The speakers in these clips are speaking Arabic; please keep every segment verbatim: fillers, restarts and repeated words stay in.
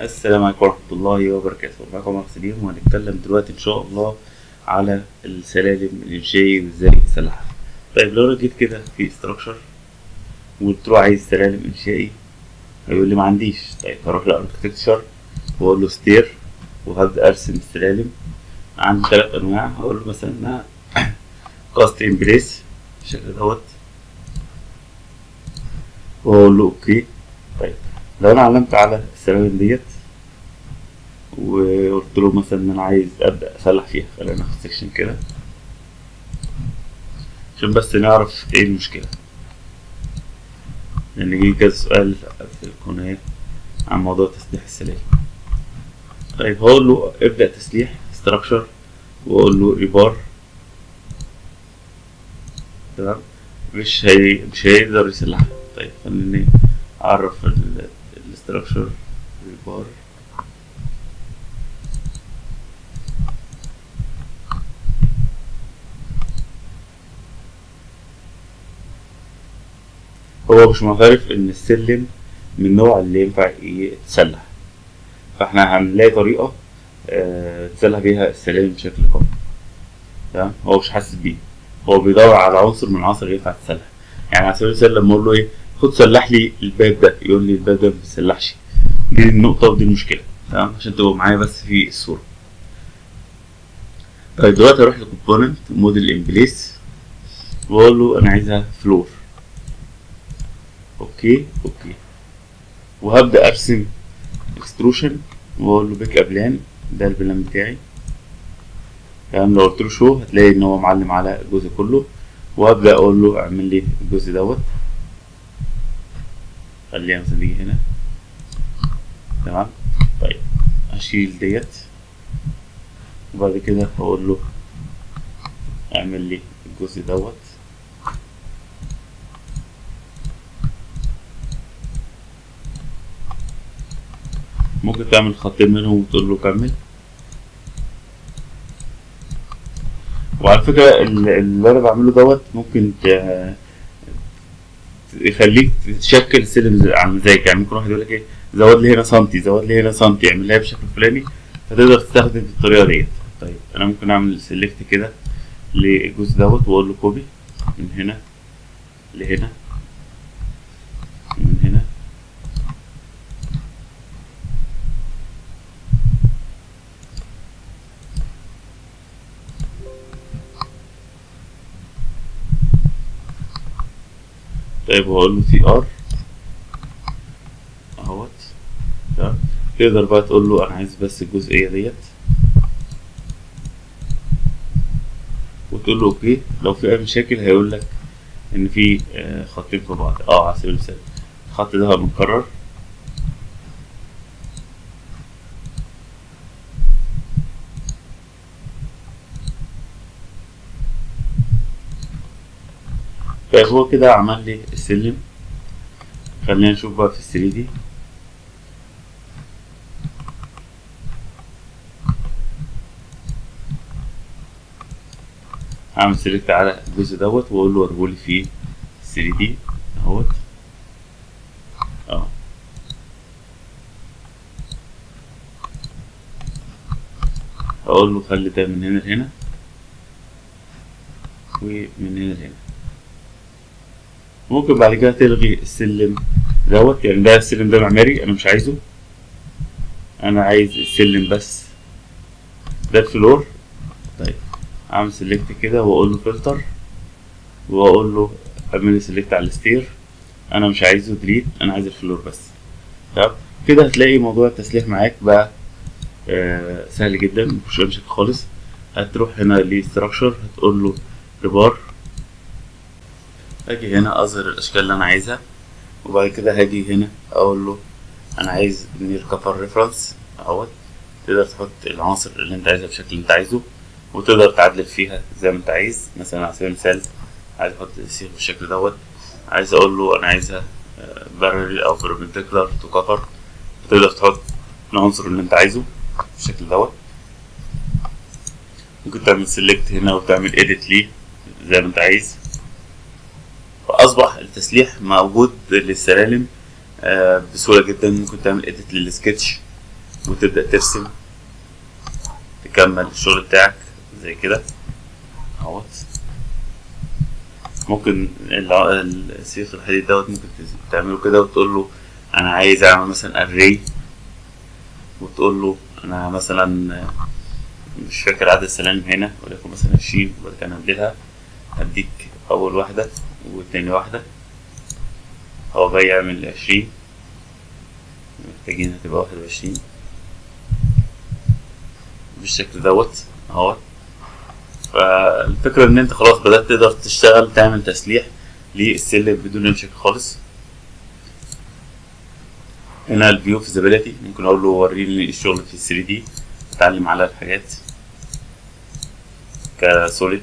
السلام عليكم ورحمة الله وبركاته. معكم عمر سليم وهنتكلم دلوقتي ان شاء الله على السلالم الانشائي وازاي تسلحها. طيب لو انا جيت كده في استراكشر وقلت له عايز سلالم انشائي هيقول لي ما عنديش. طيب هروح لاركتكتشر واقول له ستير وهبدا ارسم السلالم. عندي ثلاث انواع، هقول له مثلا انها كاست ان بليس بالشكل دوت واقول له اوكي. طيب لو انا علمت على السلالم ديت وقلت له مثلا ان انا عايز ابدا اسلح فيها، خلينا ناخد سكشن كده عشان بس نعرف ايه المشكله، لان جه كذا سؤال في القناه عن موضوع تسليح السلالم. طيب هقول له ابدا تسليح ستراكشر واقول له ريبار. تمام، مش هي مش هيقدر يسلحها. طيب خليني اعرف الاستراكشر ريبار هو مش معترف ان السلم من النوع اللي ينفع يتسلح، فاحنا هنلاقي طريقه اه تسلح بيها السلالم بشكل قوي. تمام، هو مش حاسس بيه، هو بيدور على عنصر من عناصر ينفع تسلح. يعني على سبيل المثال لما اقول له ايه خد سلح لي الباب ده، يقول لي الباب ده ما بيتسلحش. دي النقطه ودي المشكله. تمام، عشان تبقوا معايا بس في الصوره. طيب دلوقتي اروح للكومبوننت موديل ان بليس واقول له انا عايزها فلور. اوكي اوكي وهبدا ارسم اكستروشن واقول له بيك اب لان، ده البلان بتاعي. تمام، لو قلت له شو هتلاقي ان هو معلم على الجزء كله، وابدا اقول له اعمل لي الجزء دوت، خليها مثلا تيجي هنا. تمام، طيب هشيل ديت وبعد كده هقول له اعمل لي الجزء دوت. ممكن تعمل خطين منهم وتقول له كمل. وعلى فكرة اللي انا بعمله دوت ممكن يخليك تشكل السلم عن مزاجك. يعني ممكن واحد يقول لك ايه زود لي هنا سنتي، زود لي هنا سنتي، اعمل لها بشكل فلاني، فتقدر تستخدم الطريقة ديت. طيب انا ممكن اعمل سيلكت كده للجزء دوت واقول له كوبي من هنا لهنا من هنا. طيب وهقول له تي ار اهوت. تمام، تقدر بقى تقول له انا عايز بس الجزئيه ديت وتقول له اوكي. لو في اي مشاكل هيقول لك ان في خطين في بعض. اه على سبيل المثال الخط ده هو متكرر، فهو كده عمل لي السلم. خلينا نشوف بقى في الثري دي. هعمل سيلكت على الجزء دوت واقول له وريهولي في الثري دي اهوت. اه هقول له خلي ده من هنا لهنا ومن هنا لهنا. ممكن بعد كده تلغي السلم دوت، يعني ده السلم ده معماري انا مش عايزه، انا عايز السلم بس ده الفلور. طيب اعمل سيلكت كده واقول له فلتر واقول له اعمل لي سيلكت على الستير، انا مش عايزه ديليت، انا عايز الفلور بس. تمام كده هتلاقي موضوع التسليح معاك بقى آه سهل جدا، مفيش اي مشاكل خالص. هتروح هنا لستراكشر هتقول له ريبار، هاجي هنا اظهر الاشكال اللي انا عايزها، وبعد كده هاجي هنا اقول له انا عايز نير كفر ريفرنس اهوت. تقدر تحط العناصر اللي انت عايزها بالشكل اللي انت عايزه وتقدر تعدل فيها زي ما انت عايز. مثلا على سبيل المثال عايز احط السيخ بالشكل دوت، عايز اقول له انا عايزها بارل او بربنتيكولار تو كفر، تقدر تحط العنصر اللي انت عايزه بالشكل دوت. ممكن تعمل سيلكت هنا وتعمل اديت ليه زي ما انت عايز. فأصبح التسليح موجود للسلالم بسهولة جدا. ممكن تعمل اديت للسكتش وتبدأ ترسم، تكمل الشغل بتاعك زي كده اهوت. ممكن السيخ الحديد دوت ممكن تعمله كده وتقول له انا عايز اعمل مثلا اري، وتقول له انا مثلا مش فاكر عدد السلالم هنا وليكن مثلا عشرين، وبعد كده هنبدلها هديك اول واحده وتاني واحده. هو جاي يعمل عشرين، محتاجين هتبقى واحد وعشرين بالشكل دوت اهوت. فالفكرة ان انت خلاص بدأت تقدر تشتغل تعمل تسليح للسلم بدون انشكال خالص. هنا الفيو فيزابيلتي، ممكن اقول له وريني الشغل في الثري دي، اتعلم على الحاجات كسوليد.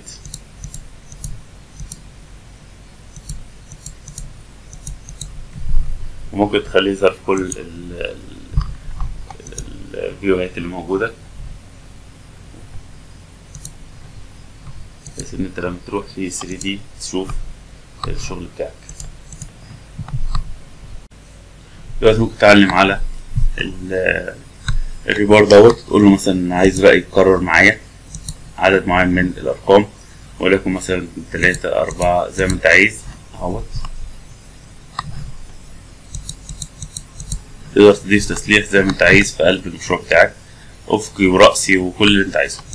وممكن تخليه يظهر في كل الفيوهات اللي موجودة، بحيث ان انت لما تروح في ثري دي تشوف الشغل بتاعك. دلوقتي ممكن تتعلم على الريبار دوت، تقول له مثلا عايز بقى يكرر معايا عدد معين من الارقام وليكن مثلا تلاتة اربعة زي ما انت عايز اهوت. تقدر تضيف تسليح زي ما انت عايز في قلب المشروع بتاعك، افقي ورأسي وكل اللي انت عايزه.